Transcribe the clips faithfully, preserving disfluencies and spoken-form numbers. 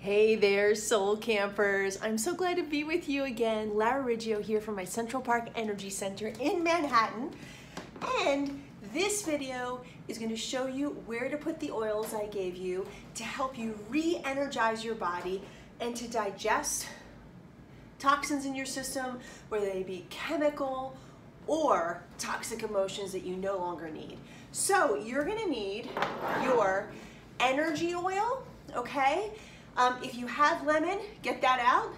Hey there, Soul Campers. I'm so glad to be with you again. Lara Riggio here from my Central Park Energy Center in Manhattan. And this video is going to show you where to put the oils I gave you to help you re-energize your body and to digest toxins in your system, whether they be chemical or toxic emotions that you no longer need. So you're going to need your energy oil, okay? Um, if you have lemon, get that out,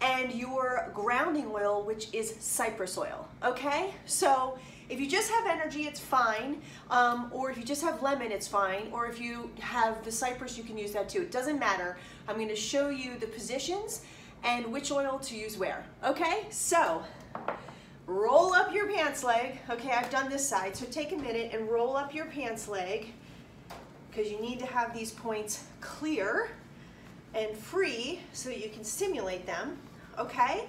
and your grounding oil, which is cypress oil, okay? So if you just have energy, it's fine, um, or if you just have lemon, it's fine, or if you have the cypress, you can use that too. It doesn't matter. I'm going to show you the positions and which oil to use where, okay? So roll up your pants leg. Okay, I've done this side, so take a minute and roll up your pants leg because you need to have these points clear and free so you can stimulate them, okay?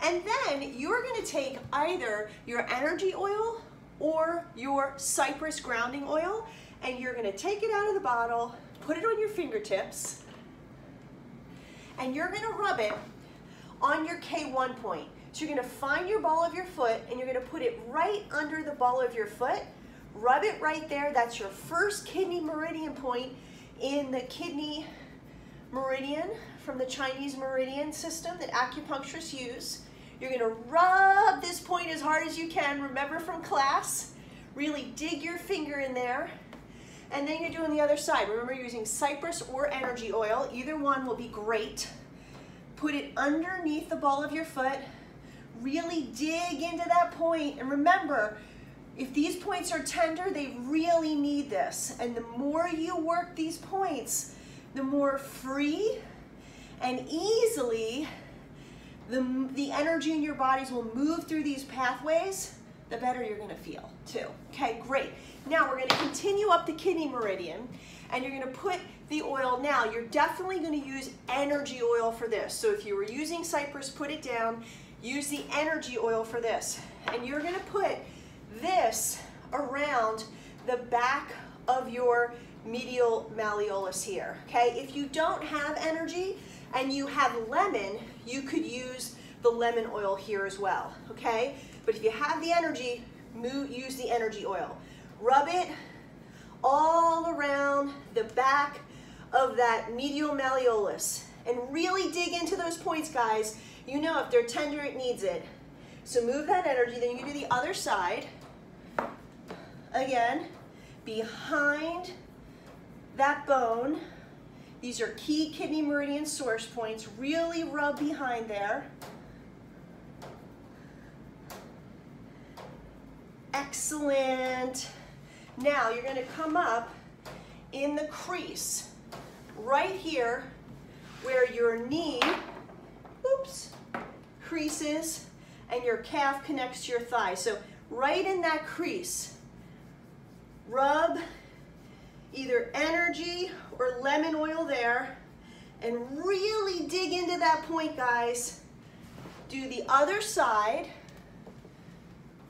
And then you're gonna take either your energy oil or your cypress grounding oil, and you're gonna take it out of the bottle, put it on your fingertips, and you're gonna rub it on your K one point. So you're gonna find your ball of your foot and you're gonna put it right under the ball of your foot, rub it right there. That's your first kidney meridian point in the kidney meridian from the Chinese meridian system that acupuncturists use. You're going to rub this point as hard as you can. Remember from class, really dig your finger in there. And then you're doing the other side. Remember, you're using cypress or energy oil. Either one will be great. Put it underneath the ball of your foot. Really dig into that point. And remember, if these points are tender, they really need this. And the more you work these points, the more free and easily the, the energy in your bodies will move through these pathways, the better you're gonna feel too. Okay, great. Now we're gonna continue up the kidney meridian and you're gonna put the oil now. You're definitely gonna use energy oil for this. So if you were using cypress, put it down, use the energy oil for this. And you're gonna put this around the back of your medial malleolus here, okay? If you don't have energy and you have lemon, you could use the lemon oil here as well, okay? But if you have the energy, move, use the energy oil. Rub it all around the back of that medial malleolus and really dig into those points, guys. You know if they're tender, it needs it. So move that energy, then you can do the other side. Again, behind that bone. These are key kidney meridian source points. Really rub behind there. Excellent. Now you're going to come up in the crease right here where your knee, oops, creases and your calf connects to your thigh. So right in that crease, rub either energy or lemon oil there and really dig into that point, guys. Do the other side,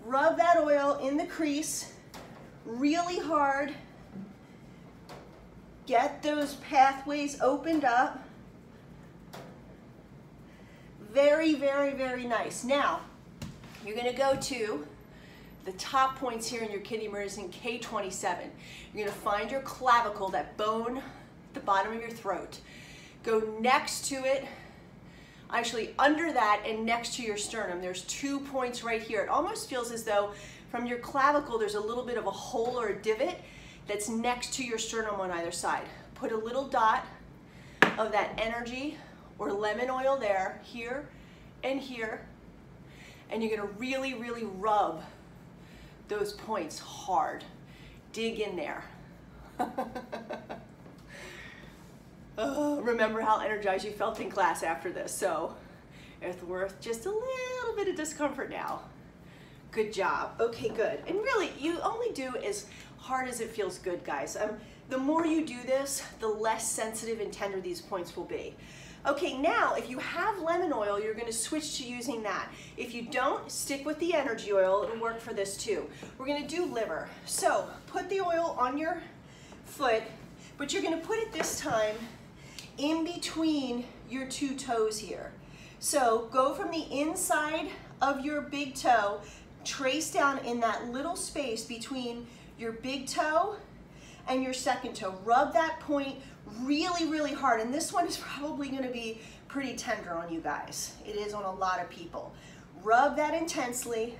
rub that oil in the crease really hard, get those pathways opened up. Very, very, very nice. Now, you're gonna go to the top points here in your kidney meridian, K twenty-seven. You're gonna find your clavicle, that bone at the bottom of your throat. Go next to it, actually under that and next to your sternum. There's two points right here. It almost feels as though from your clavicle, there's a little bit of a hole or a divot that's next to your sternum on either side. Put a little dot of that energy or lemon oil there, here and here. And you're gonna really, really rub those points hard. Dig in there. Oh, remember how energized you felt in class after this, so it's worth just a little bit of discomfort now. Good job. Okay, good. And really, you only do as hard as it feels good, guys. Um, the more you do this, the less sensitive and tender these points will be. Okay, now if you have lemon oil, you're gonna switch to using that. If you don't, stick with the energy oil, it'll work for this too. We're gonna do liver. So put the oil on your foot, but you're gonna put it this time in between your two toes here. So go from the inside of your big toe, trace down in that little space between your big toe and your second toe. Rub that point really, really hard. And this one is probably gonna be pretty tender on you guys. It is on a lot of people. Rub that intensely.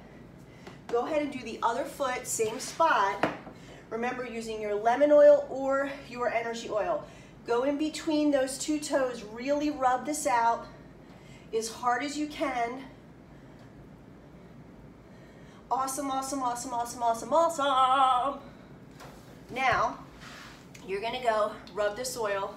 Go ahead and do the other foot, same spot. Remember, using your lemon oil or your energy oil. Go in between those two toes, really rub this out as hard as you can. Awesome, awesome, awesome, awesome, awesome, awesome. Now, you're gonna go rub this oil.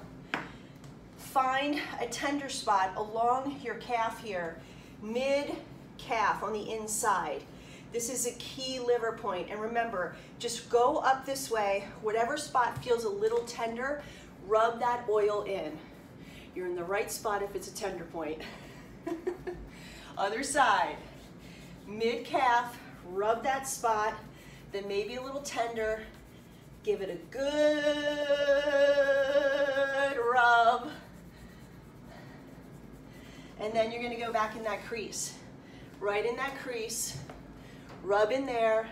Find a tender spot along your calf here, mid-calf on the inside. This is a key liver point. And remember, just go up this way. Whatever spot feels a little tender, rub that oil in. You're in the right spot if it's a tender point. Other side, mid-calf, rub that spot, then maybe a little tender. Give it a good rub. And then you're gonna go back in that crease. Right in that crease. Rub in there,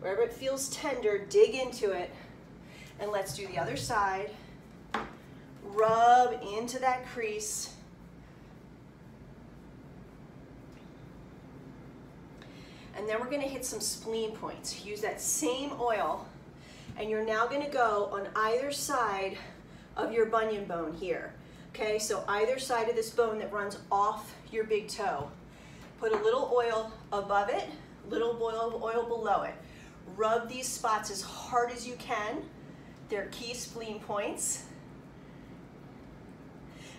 wherever it feels tender, dig into it. And let's do the other side. Rub into that crease. And then we're gonna hit some spleen points. Use that same oil, and you're now gonna go on either side of your bunion bone here. Okay, so either side of this bone that runs off your big toe. Put a little oil above it, little oil, oil below it. Rub these spots as hard as you can. They're key spleen points.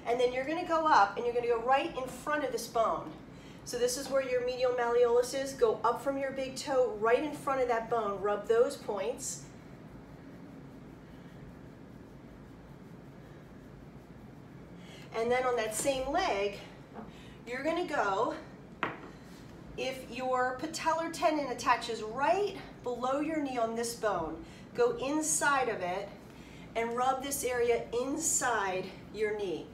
And then you're gonna go up and you're gonna go right in front of this bone. So this is where your medial malleolus is. Go up from your big toe, right in front of that bone. Rub those points. And then on that same leg, you're gonna go, if your patellar tendon attaches right below your knee on this bone, go inside of it and rub this area inside your knee.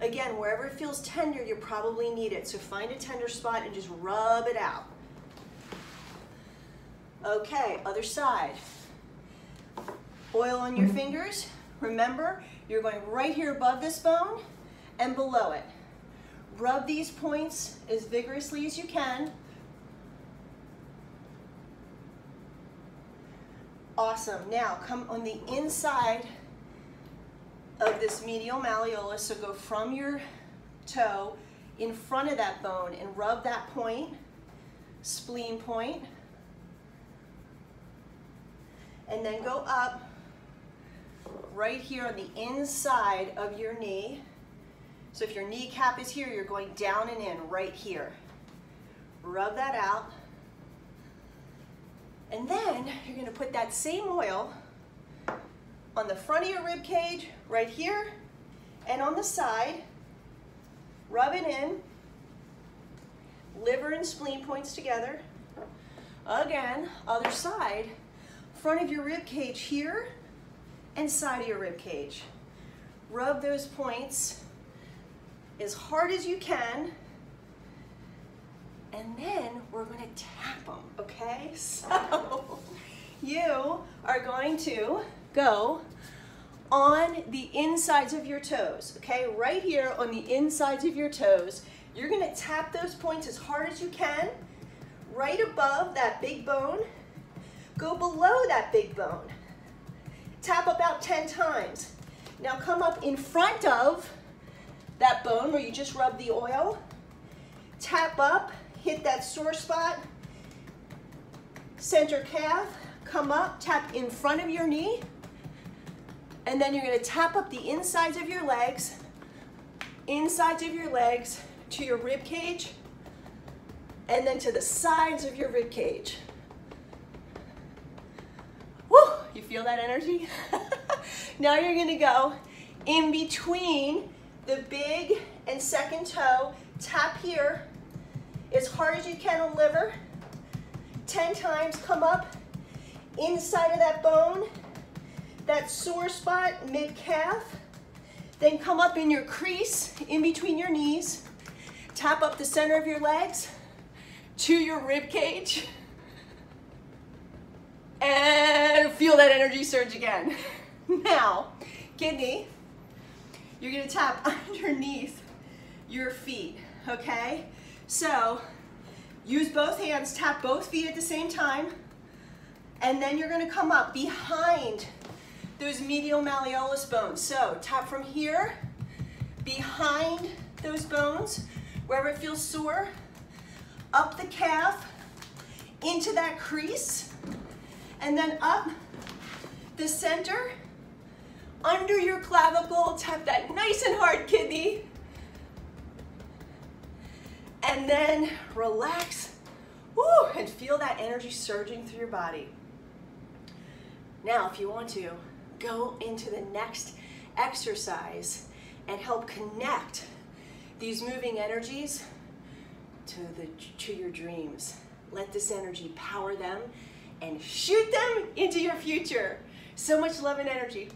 Again, wherever it feels tender, you probably need it. So find a tender spot and just rub it out. Okay, other side. Oil on your fingers. Remember, you're going right here above this bone and below it. Rub these points as vigorously as you can. Awesome. Now come on the inside of this medial malleolus. So go from your toe in front of that bone and rub that point, spleen point. And then go up right here on the inside of your knee. So if your kneecap is here, you're going down and in right here. Rub that out. And then you're gonna put that same oil on the front of your rib cage, right here, and on the side. Rub it in. Liver and spleen points together. Again, other side. Front of your rib cage here, and side of your rib cage. Rub those points as hard as you can, and then we're going to tap them, okay? So you are going to go on the insides of your toes, okay? Right here on the insides of your toes, you're going to tap those points as hard as you can, right above that big bone. Go below that big bone. Tap about ten times. Now come up in front of that bone where you just rubbed the oil, tap up, hit that sore spot, center calf, come up, tap in front of your knee, and then you're gonna tap up the insides of your legs, insides of your legs to your rib cage, and then to the sides of your rib cage. Woo, you feel that energy? Now you're gonna go in between the big and second toe, tap here as hard as you can on liver. ten times, come up inside of that bone, that sore spot, mid-calf, Then come up in your crease in between your knees, tap up the center of your legs to your rib cage, and feel that energy surge again. Now, kidney, you're gonna tap underneath your feet, okay? So, use both hands, tap both feet at the same time, and then you're gonna come up behind those medial malleolus bones. So, tap from here, behind those bones, wherever it feels sore, up the calf, into that crease, and then up the center, under your clavicle, tap that nice and hard, kidney. And then relax, woo, and feel that energy surging through your body. Now, if you want to, go into the next exercise and help connect these moving energies to, the, to your dreams. Let this energy power them and shoot them into your future. So much love and energy.